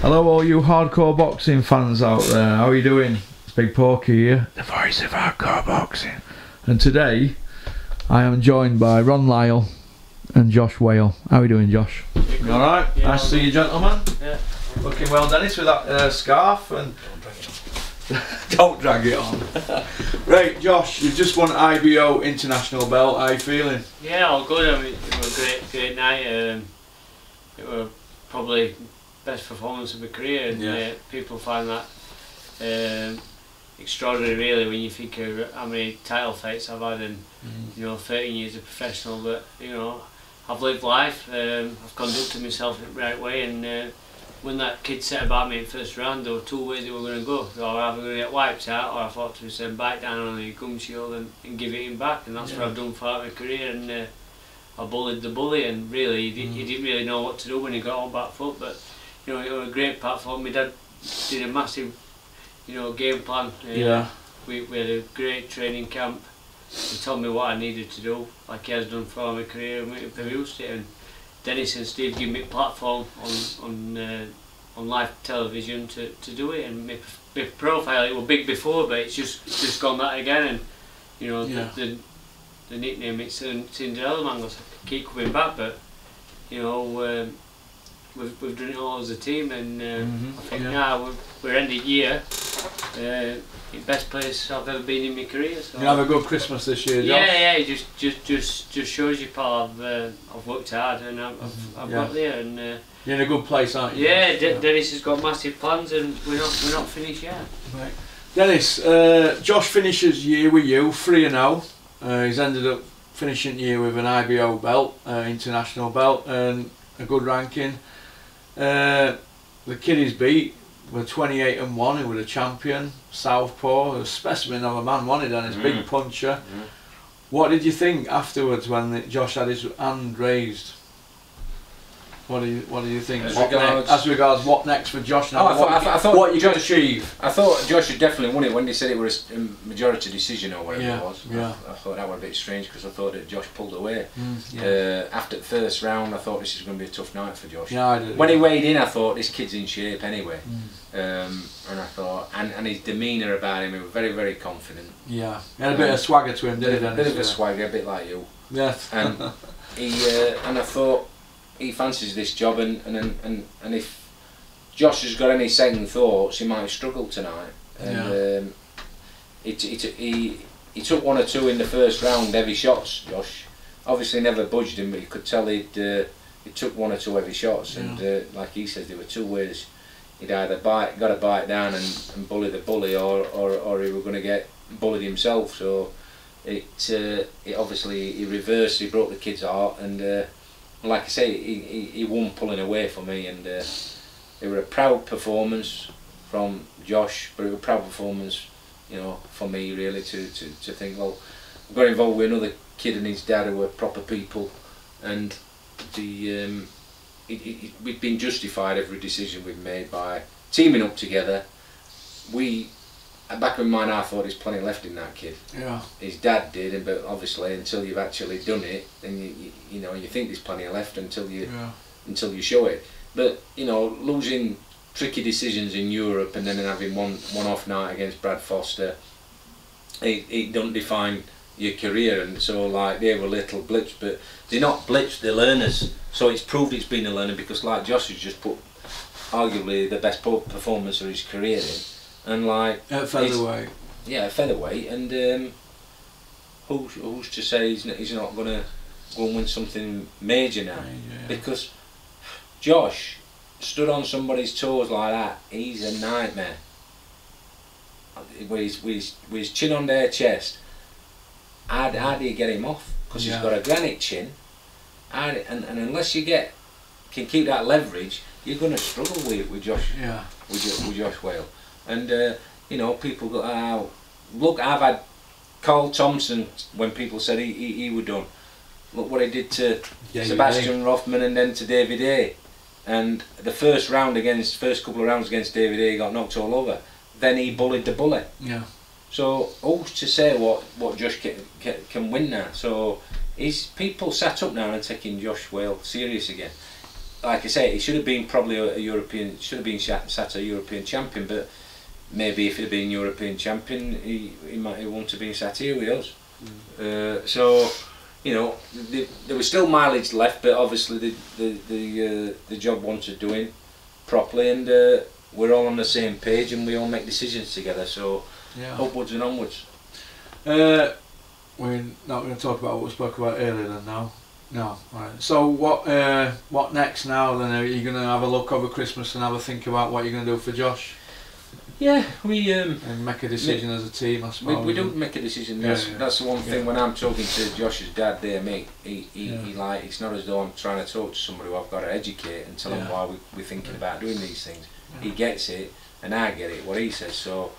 Hello all you hardcore boxing fans out there, how are you doing? It's Big Porky here, the voice of hardcore boxing. And today, I am joined by Ron Lyle and Josh Wale. How are you doing, Josh? You alright? Yeah, nice to see you, gentlemen. Yeah. Looking well, Dennis, with that scarf and... Don't drag it on. Right, Josh, you've just won IBO International Belt, how are you feeling? Yeah, all good. I mean, it was a great night. It was probably best performance of my career, and yeah, people find that extraordinary, really, when you think of how many title fights I've had in, you know, 13 years of professional. But you know, I've lived life, I've conducted myself in the right way, and when that kid said about me in first round, there were two ways they were going to go. They were either going to get wiped out, or I thought to myself, back down on the gum shield and give it him back, and that's what I've done throughout my career. And I bullied the bully, and really, he didn't really know what to do when he got on back foot, but you know, it was a great platform. My dad did a massive, you know, game plan. Yeah. We had a great training camp. He told me what I needed to do, like he has done for my career, and we produced it. And Dennis and Steve gave me a platform on live television to do it. And my profile, it was big before, but it's just gone that again. And you know, the nickname, it's Cinderella Man, I keep coming back, but you know. We've done it all as a team, and I think now we're ending year in best place I've ever been in my career. So you have a good Christmas this year, Josh? Yeah, it just shows you, pal. I've worked hard, and I've got there, and you're in a good place, aren't you? Yeah, Dennis has got massive plans, and we're not finished yet. Right, Dennis. Josh finishes year with you 3-0. He's ended up finishing year with an IBO belt, international belt, and a good ranking. The kid he's beat were 28-1. He was a champion, southpaw, a specimen of a man, wasn't he, Dennis? Big puncher. What did you think afterwards when Josh had his hand raised? What do you think? As regards what next for Josh now? I thought what you could achieve. I thought Josh had definitely won it when they said it was a majority decision or whatever it was. Yeah. I thought that was a bit strange, because I thought that Josh pulled away. After the first round, I thought this is going to be a tough night for Josh. Yeah, I did. When he weighed in, I thought this kid's in shape anyway. And I thought, and his demeanour about him, he was very, very confident. Yeah. He had a bit of swagger to him, didn't he? A bit of a swagger, a bit like you. Yes. And he and I thought, he fancies this job, and if Josh has got any second thoughts, he might struggle tonight. And he took 1 or 2 in the first round, heavy shots. Josh obviously never budged him, but you could tell he took 1 or 2 heavy shots, and like he says, there were 2 ways. He'd either got a bite down and bully the bully, or he was going to get bullied himself. So it obviously he reversed. He broke the kid's heart, and like I say, he won pulling away for me, and it was a proud performance from Josh, but it was a proud performance, you know, for me, really, to think, well, I got involved with another kid and his dad who were proper people, and the we've been justified every decision we've made by teaming up together. Back in my mind, I thought there's plenty left in that kid. Yeah. His dad did, but obviously, until you've actually done it, then you know, you think there's plenty left until you show it. But you know, losing tricky decisions in Europe and then having one off night against Brad Foster, it don't define your career. And so, like, they were little blips, but they're not blips, they're learners. So it's proved it's been a learner, because like Josh has just put arguably the best performance of his career in. And like at featherweight, featherweight, and who's to say he's not gonna go and win something major now? Because Josh stood on somebody's toes like that. He's a nightmare. With his chin on their chest, how do you get him off? Because he's got a granite chin, and unless you can keep that leverage, you're gonna struggle with Josh. Yeah. With Josh Wale. And you know, people go, look, I've had Carl Thompson, when people said he was done, look what he did to Sebastian Rothman and then to David A. And the first couple of rounds against David A, he got knocked all over. Then he bullied the bully. Yeah. So who's to say what Josh can win now? So people sat up now and taking Josh Wale serious again. like I say, he should have been probably a European, should have been sat a European champion, but maybe if he'd been European champion, he might have wanted to be sat here with us. Mm. So, you know, there was still mileage left, but obviously the job wanted doing properly, and we're all on the same page, and we all make decisions together. So, yeah, upwards and onwards. We're not going to talk about what we spoke about earlier then now. No, alright. So what next now then? Are you going to have a look over Christmas and have a think about what you're going to do for Josh? Yeah, we... and make a decision as a team, I suppose. We don't make a decision, that's the one thing, when I'm talking to Josh's dad there, mate, he like, it's not as though I'm trying to talk to somebody who I've got to educate and tell him why we're thinking about doing these things. Yeah. He gets it, and I get it, what he says, so...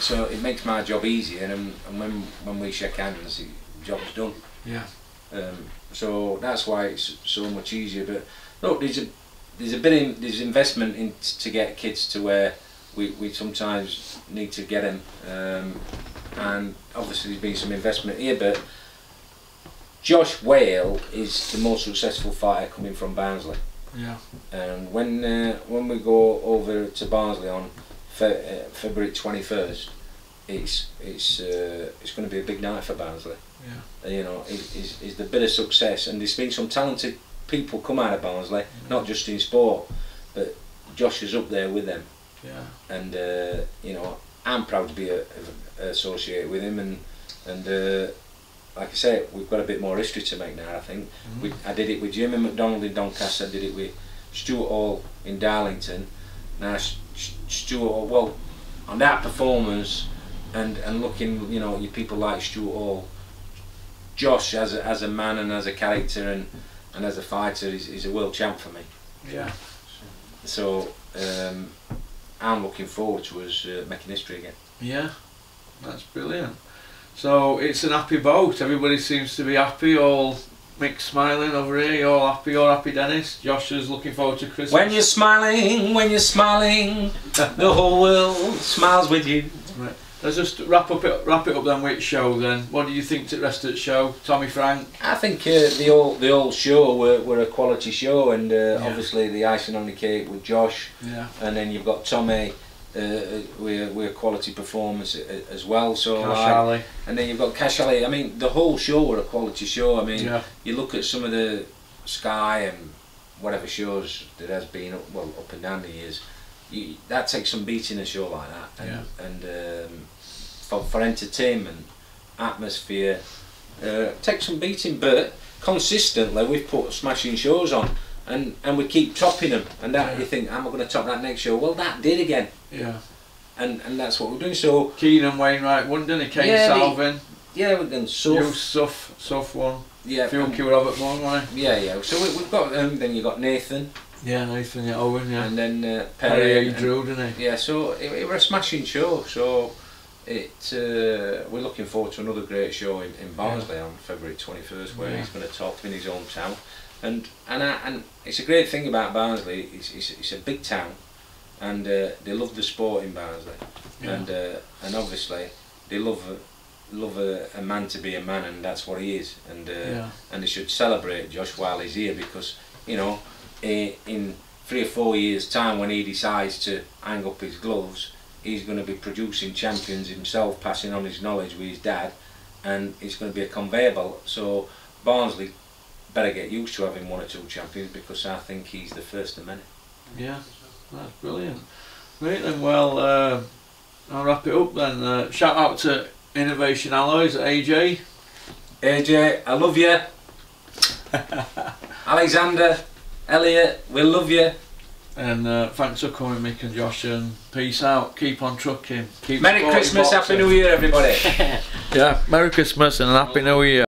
so it makes my job easier, and when we shake hands, the job's done. Yeah. So that's why it's so much easier. But look, there's investment in to get kids to where we sometimes need to get them, and obviously there's been some investment here. But Josh Wale is the most successful fighter coming from Barnsley. Yeah. And when we go over to Barnsley on February 21st, it's going to be a big night for Barnsley. Yeah. You know, is the bit of success, and there's been some talented people come out of Barnsley, not just in sport, but Josh is up there with them. Yeah. And you know, I'm proud to be associated with him, and like I say, we've got a bit more history to make now, I think. Mm-hmm. I did it with Jimmy McDonald in Doncaster, I did it with Stuart Hall in Darlington. Now Stuart, well, on that performance, and looking, you know, you people like Stuart Hall, Josh as a man and as a character and as a fighter is a world champ for me. Yeah. So I'm looking forward to us making history again. Yeah, that's brilliant. So it's an happy boat. Everybody seems to be happy. All Mick smiling over here. You're all happy. You're happy, Dennis. Josh is looking forward to Christmas. When you're smiling, the whole world smiles with you. Right. Let's just wrap it up then with the show then. What do you think to the rest of the show, Tommy Frank? I think the whole show were a quality show, and obviously the icing on the cake with Josh, and then you've got Tommy with a quality performance as well. So Cash Alley. And then you've got Cash Alley. I mean, the whole show were a quality show. I mean, you look at some of the Sky and whatever shows that has been up and down the years. That takes some beating, a show like that, and for entertainment, atmosphere, takes some beating. But consistently, we've put smashing shows on, and we keep topping them. And that you think, am I going to top that next show? Well, that did again. Yeah. And that's what we're doing. So Keenan Wainwright won, didn't he? Kane Salvin. Yeah, we've done Suff one. Yeah. Fuel Q Robert one, right? Yeah, yeah. So we've got then you got Nathan. Yeah, Nathan Owen, and then Perry drew, didn't he? Yeah, so it was a smashing show. So we're looking forward to another great show in Barnsley on February 21st, where he's going to talk in his hometown. And it's a great thing about Barnsley. It's a big town, and they love the sport in Barnsley, and obviously they love a man to be a man, and that's what he is. And they should celebrate Josh while he's here, because you know, in 3 or 4 years time, when he decides to hang up his gloves, he's going to be producing champions himself, passing on his knowledge with his dad, and it's going to be a conveyor belt. So Barnsley better get used to having 1 or 2 champions, because I think he's the first of many. Yeah, that's brilliant. Right then, well, I'll wrap it up then. Shout out to Innovation Alloys, AJ. AJ, I love you. Alexander, Elliot, we love you. And thanks for coming, Mick and Josh, and peace out. Keep on trucking. Merry Christmas, Happy New Year, everybody. Merry Christmas and Happy New Year.